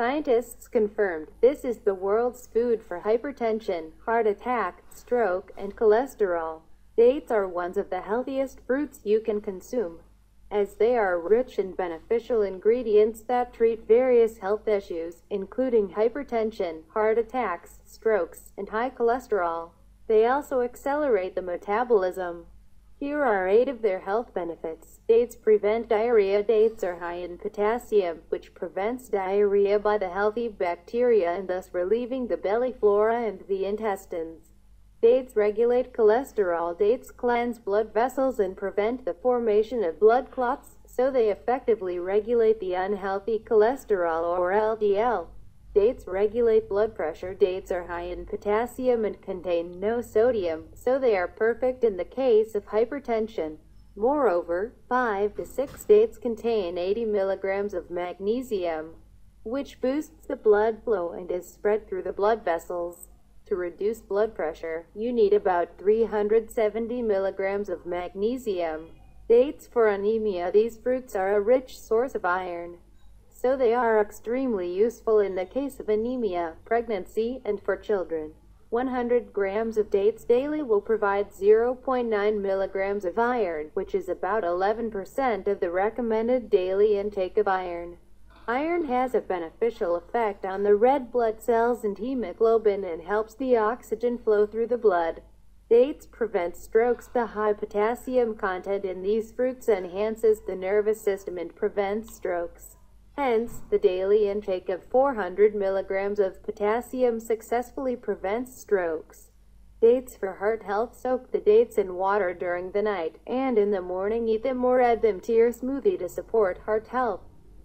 Scientists confirmed this is the world's food for hypertension, heart attack, stroke, and cholesterol. Dates are one of the healthiest fruits you can consume, as they are rich in beneficial ingredients that treat various health issues, including hypertension, heart attacks, strokes, and high cholesterol. They also accelerate the metabolism. Here are 8 of their health benefits. Dates prevent diarrhea. Dates are high in potassium, which prevents diarrhea by the healthy bacteria and thus relieving the belly flora and the intestines. Dates regulate cholesterol. Dates cleanse blood vessels and prevent the formation of blood clots, so they effectively regulate the unhealthy cholesterol or LDL. Dates regulate blood pressure. Dates are high in potassium and contain no sodium, so they are perfect in the case of hypertension. Moreover, 5 to 6 dates contain 80 milligrams of magnesium, which boosts the blood flow and is spread through the blood vessels. To reduce blood pressure, you need about 370 milligrams of magnesium. Dates for anemia. These fruits are a rich source of iron, so they are extremely useful in the case of anemia, pregnancy, and for children. 100 grams of dates daily will provide 0.9 milligrams of iron, which is about 11% of the recommended daily intake of iron. Iron has a beneficial effect on the red blood cells and hemoglobin and helps the oxygen flow through the blood. Dates prevent strokes. The high potassium content in these fruits enhances the nervous system and prevents strokes. Hence, the daily intake of 400 milligrams of potassium successfully prevents strokes. Dates for heart health. Soak the dates in water during the night, and in the morning eat them or add them to your smoothie to support heart health.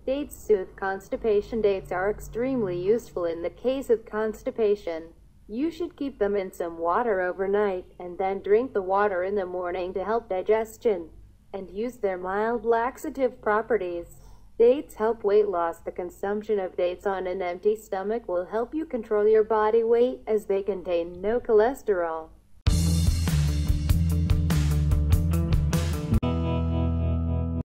Dates soothe constipation. Dates are extremely useful in the case of constipation. You should keep them in some water overnight, and then drink the water in the morning to help digestion, and use their mild laxative properties. Dates help weight loss. The consumption of dates on an empty stomach will help you control your body weight, as they contain no cholesterol.